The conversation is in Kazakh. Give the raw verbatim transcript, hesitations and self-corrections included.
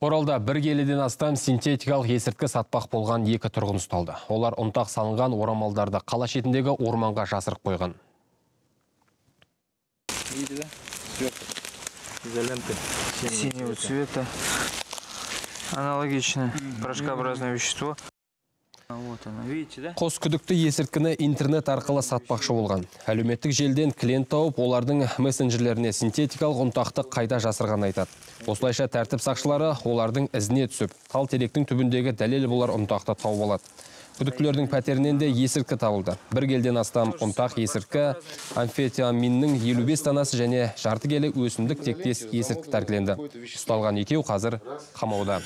Оралда бір келіден астам синтетикалық есірткі сатпақ болған екі тұрғын ұсталды. Олар ұнтақ салынған орамалдарды қала шетіндегі орманға жасырып қойған. Синего цвета. Аналогичное порошкообразное вещество. Қос күдікті есірткіні интернет арқылы сатпақшы болған. Әлеуметтік желден клиент тауып, олардың мессенджерлеріне синтетикалық ұнтақты қайда жасырған айтады. Осылайша тәртіп сақшылары олардың ізіне түсіп, тал теректің түбіндегі дәлел болар ұнтақты тауып алады. Күдіктілердің пәтерінен де есірткі табылды. Бір келіден астам ұнтақ есірткі, амфетаминнің елу бес данасы және жарты келі өсімдік тектес есірткі тәркіленді. Ұсталған екеу қазір қамауда.